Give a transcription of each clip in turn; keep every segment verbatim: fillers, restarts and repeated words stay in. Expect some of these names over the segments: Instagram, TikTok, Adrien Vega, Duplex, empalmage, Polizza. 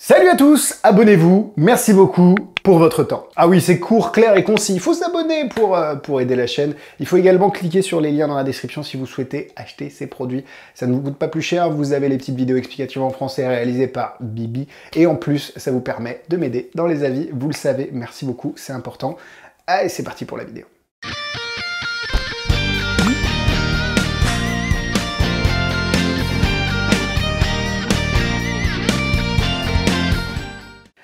Salut à tous, abonnez-vous, merci beaucoup pour votre temps. Ah oui, c'est court, clair et concis, il faut s'abonner pour, euh, pour aider la chaîne. Il faut également cliquer sur les liens dans la description si vous souhaitez acheter ces produits. Ça ne vous coûte pas plus cher, vous avez les petites vidéos explicatives en français réalisées par Bibi. Et en plus, ça vous permet de m'aider dans les avis, vous le savez, merci beaucoup, c'est important. Allez, c'est parti pour la vidéo.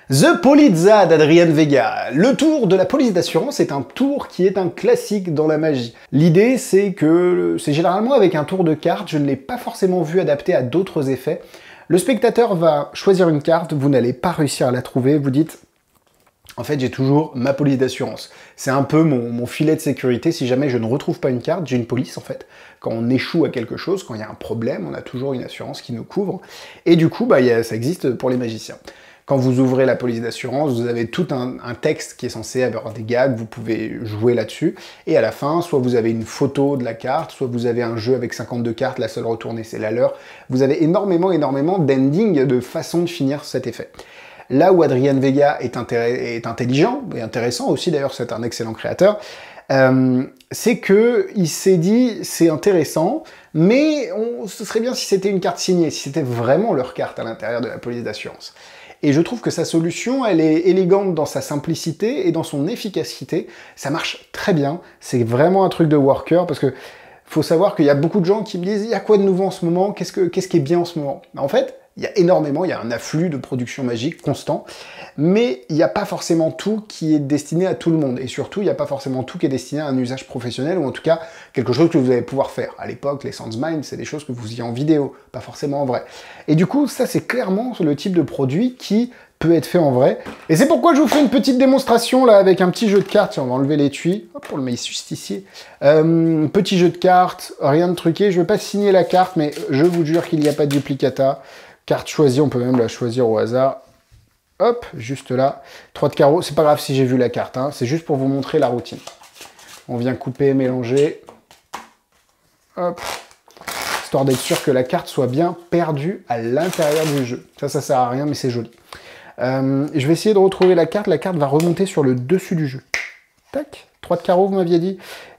The Polizza d'Adrien Vega. Le tour de la police d'assurance est un tour qui est un classique dans la magie. L'idée, c'est que c'est généralement avec un tour de carte, je ne l'ai pas forcément vu adapté à d'autres effets. Le spectateur va choisir une carte, vous n'allez pas réussir à la trouver, vous dites « En fait, j'ai toujours ma police d'assurance. » C'est un peu mon, mon filet de sécurité, si jamais je ne retrouve pas une carte, j'ai une police en fait. Quand on échoue à quelque chose, quand il y a un problème, on a toujours une assurance qui nous couvre. Et du coup, bah, y a, ça existe pour les magiciens. Quand vous ouvrez la police d'assurance, vous avez tout un, un texte qui est censé avoir des gags, vous pouvez jouer là-dessus, et à la fin, soit vous avez une photo de la carte, soit vous avez un jeu avec cinquante-deux cartes, la seule retournée c'est la leur, vous avez énormément, énormément d'endings, de façons de finir cet effet. Là où Adrien Vega est, est intelligent, et intéressant aussi d'ailleurs, c'est un excellent créateur, euh, c'est qu'il s'est dit, c'est intéressant, mais on, ce serait bien si c'était une carte signée, si c'était vraiment leur carte à l'intérieur de la police d'assurance. Et je trouve que sa solution, elle est élégante dans sa simplicité et dans son efficacité. Ça marche très bien. C'est vraiment un truc de worker parce que faut savoir qu'il y a beaucoup de gens qui me disent « Il y a quoi de nouveau en ce moment ? Qu'est-ce que, qu'est-ce qui est bien en ce moment ?» En fait, il y a énormément, il y a un afflux de production magique constant, mais il n'y a pas forcément tout qui est destiné à tout le monde. Et surtout, il n'y a pas forcément tout qui est destiné à un usage professionnel ou en tout cas quelque chose que vous allez pouvoir faire. À l'époque, les Sandsminds, c'est des choses que vous faisiez en vidéo, pas forcément en vrai. Et du coup, ça, c'est clairement le type de produit qui peut être fait en vrai. Et c'est pourquoi je vous fais une petite démonstration là avec un petit jeu de cartes. On va enlever l'étui. Hop, on le met juste ici. Euh, petit jeu de cartes, rien de truqué. Je ne vais pas signer la carte, mais je vous jure qu'il n'y a pas de duplicata. Carte choisie, on peut même la choisir au hasard. Hop, juste là. trois de carreau, c'est pas grave si j'ai vu la carte, hein. C'est juste pour vous montrer la routine. On vient couper, mélanger. Hop. Histoire d'être sûr que la carte soit bien perdue à l'intérieur du jeu. Ça, ça sert à rien, mais c'est joli. Euh, je vais essayer de retrouver la carte. La carte va remonter sur le dessus du jeu. Tac. trois de carreau, vous m'aviez dit?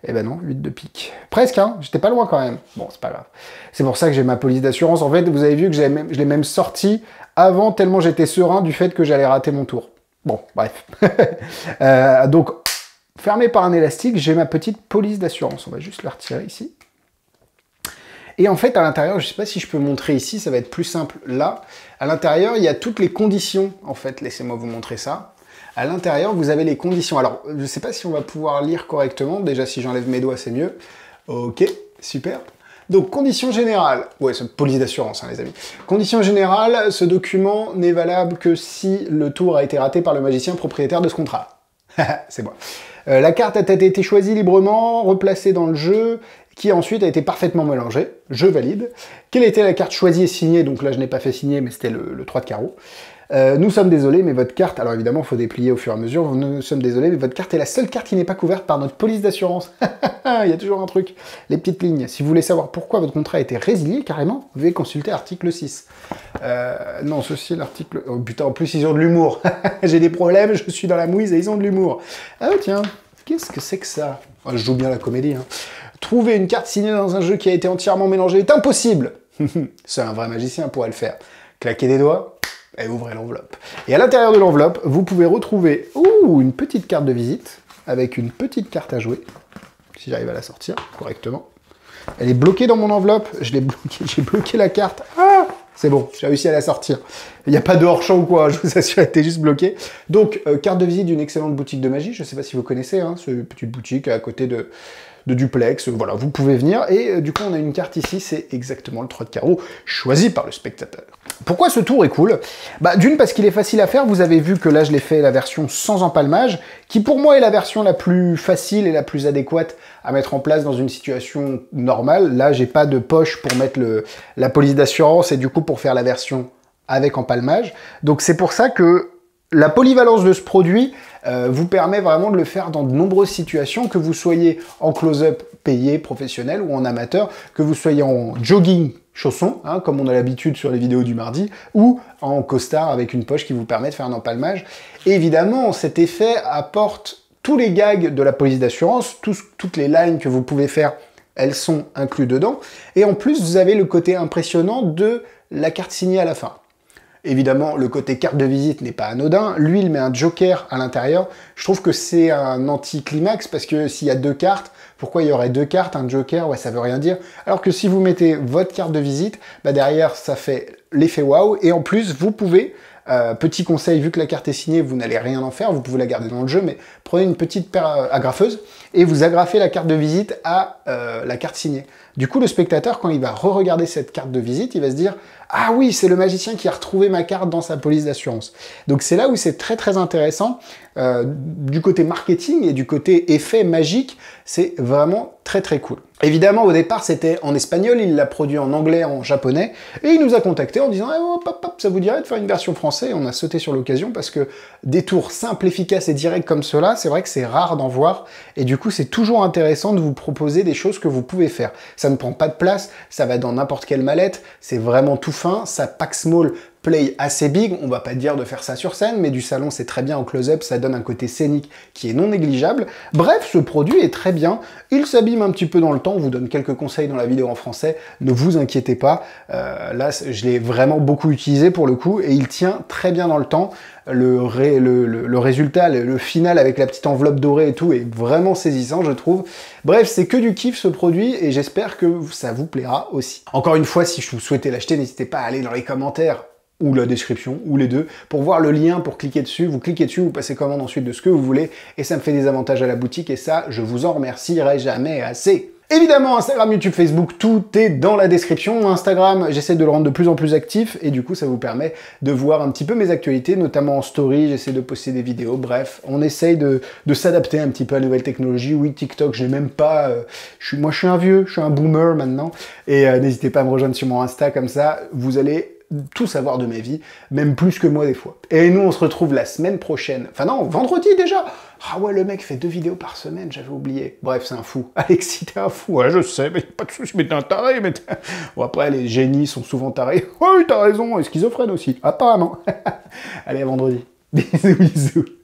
Eh ben non, huit de pique. Presque, hein, j'étais pas loin quand même. Bon, c'est pas grave. C'est pour ça que j'ai ma police d'assurance. En fait, vous avez vu que j'avais même, je l'ai même sortie avant, tellement j'étais serein du fait que j'allais rater mon tour. Bon, bref. euh, donc, fermé par un élastique, j'ai ma petite police d'assurance. On va juste la retirer ici. Et en fait, à l'intérieur, je sais pas si je peux montrer ici, ça va être plus simple. Là, à l'intérieur, il y a toutes les conditions. En fait, laissez-moi vous montrer ça. À l'intérieur, vous avez les conditions. Alors, je ne sais pas si on va pouvoir lire correctement. Déjà, si j'enlève mes doigts, c'est mieux. Ok, super. Donc, conditions générales. Ouais, c'est une police d'assurance, hein, les amis. Conditions générales, ce document n'est valable que si le tour a été raté par le magicien propriétaire de ce contrat. C'est bon. Euh, la carte a été choisie librement, replacée dans le jeu, qui ensuite a été parfaitement mélangée. Je valide. Quelle était la carte choisie et signée? Donc là, je n'ai pas fait signer, mais c'était le, le trois de carreau. Euh, nous sommes désolés, mais votre carte... Alors évidemment, il faut déplier au fur et à mesure. Nous sommes désolés, mais votre carte est la seule carte qui n'est pas couverte par notre police d'assurance. Il y a toujours un truc. Les petites lignes. Si vous voulez savoir pourquoi votre contrat a été résilié, carrément, vous pouvez consulter article six. Euh, non, ceci, l'article... Oh putain, en plus, ils ont de l'humour. J'ai des problèmes, je suis dans la mouise et ils ont de l'humour. Ah tiens, qu'est-ce que c'est que ça? Oh, je joue bien la comédie. Hein. Trouver une carte signée dans un jeu qui a été entièrement mélangé est impossible. Seul un vrai magicien pourrait le faire. Claquer des doigts et ouvrez l'enveloppe. Et à l'intérieur de l'enveloppe, vous pouvez retrouver ouh, une petite carte de visite avec une petite carte à jouer. Si j'arrive à la sortir correctement. Elle est bloquée dans mon enveloppe. Je l'ai bloquée, j'ai bloqué la carte. Ah, c'est bon, j'ai réussi à la sortir. Il n'y a pas de hors-champ ou quoi, je vous assure, elle était juste bloquée. Donc, euh, carte de visite d'une excellente boutique de magie. Je ne sais pas si vous connaissez, hein, cette petite boutique à côté de... de Duplex, voilà, vous pouvez venir, et euh, du coup on a une carte ici, c'est exactement le trois de carreau choisi par le spectateur. Pourquoi ce tour est cool? Bah d'une parce qu'il est facile à faire, vous avez vu que là je l'ai fait la version sans empalmage, qui pour moi est la version la plus facile et la plus adéquate à mettre en place dans une situation normale. Là j'ai pas de poche pour mettre le, la police d'assurance et du coup pour faire la version avec empalmage, donc c'est pour ça que la polyvalence de ce produit euh, vous permet vraiment de le faire dans de nombreuses situations, que vous soyez en close-up payé, professionnel ou en amateur, que vous soyez en jogging chaussons, hein, comme on a l'habitude sur les vidéos du mardi, ou en costard avec une poche qui vous permet de faire un empalmage. Et évidemment, cet effet apporte tous les gags de la police d'assurance, tous, toutes les lines que vous pouvez faire, elles sont incluses dedans. Et en plus, vous avez le côté impressionnant de la carte signée à la fin. Évidemment, le côté carte de visite n'est pas anodin. Lui, il met un joker à l'intérieur. Je trouve que c'est un anti-climax parce que s'il y a deux cartes, pourquoi il y aurait deux cartes, un joker, ouais, ça veut rien dire. Alors que si vous mettez votre carte de visite, bah derrière, ça fait l'effet waouh. Et en plus, vous pouvez, euh, petit conseil, vu que la carte est signée, vous n'allez rien en faire, vous pouvez la garder dans le jeu, mais prenez une petite paire agrafeuse et vous agrafez la carte de visite à euh, la carte signée. Du coup, le spectateur, quand il va re-regarder cette carte de visite, il va se dire « Ah oui, c'est le magicien qui a retrouvé ma carte dans sa police d'assurance. » Donc c'est là où c'est très très intéressant. Euh, du côté marketing et du côté effet magique, c'est vraiment très très cool. Évidemment, au départ, c'était en espagnol, il l'a produit en anglais, en japonais, et il nous a contacté en disant eh, « hop, hop, hop, ça vous dirait de faire une version française ?» On a sauté sur l'occasion parce que des tours simples, efficaces et directs comme cela, c'est vrai que c'est rare d'en voir, et du coup, c'est toujours intéressant de vous proposer des choses que vous pouvez faire. Ça ne prend pas de place, ça va dans n'importe quelle mallette, c'est vraiment tout fin, ça pack small, play assez big, on va pas dire de faire ça sur scène, mais du salon c'est très bien en close-up, ça donne un côté scénique qui est non négligeable. Bref, ce produit est très bien, il s'abîme un petit peu dans le temps, on vous donne quelques conseils dans la vidéo en français, ne vous inquiétez pas, euh, là je l'ai vraiment beaucoup utilisé pour le coup, et il tient très bien dans le temps. Le, ré, le, le, le résultat, le, le final avec la petite enveloppe dorée et tout est vraiment saisissant, je trouve. Bref, c'est que du kiff ce produit et j'espère que ça vous plaira aussi. Encore une fois, si vous souhaitez l'acheter, n'hésitez pas à aller dans les commentaires ou la description, ou les deux, pour voir le lien, pour cliquer dessus, vous cliquez dessus, vous passez commande ensuite de ce que vous voulez, et ça me fait des avantages à la boutique, et ça, je vous en remercierai jamais assez. Évidemment, Instagram, YouTube, Facebook, tout est dans la description. Instagram, j'essaie de le rendre de plus en plus actif, et du coup, ça vous permet de voir un petit peu mes actualités, notamment en story, j'essaie de poster des vidéos, bref, on essaye de, de s'adapter un petit peu à la nouvelle technologie. Oui, TikTok, j'ai même pas... Euh, je suis, moi, je suis un vieux, je suis un boomer maintenant, et euh, n'hésitez pas à me rejoindre sur mon Insta, comme ça, vous allez tout savoir de ma vie, même plus que moi des fois. Et nous, on se retrouve la semaine prochaine. Enfin non, vendredi déjà. Ah ouais, le mec fait deux vidéos par semaine, j'avais oublié. Bref, c'est un fou. Alexis, t'es un fou. Ouais, je sais, mais pas de soucis, mais t'es un taré. Mais bon, après, les génies sont souvent tarés. Oui, t'as raison, et schizophrène aussi, apparemment. Allez, à vendredi. Bisous, bisous.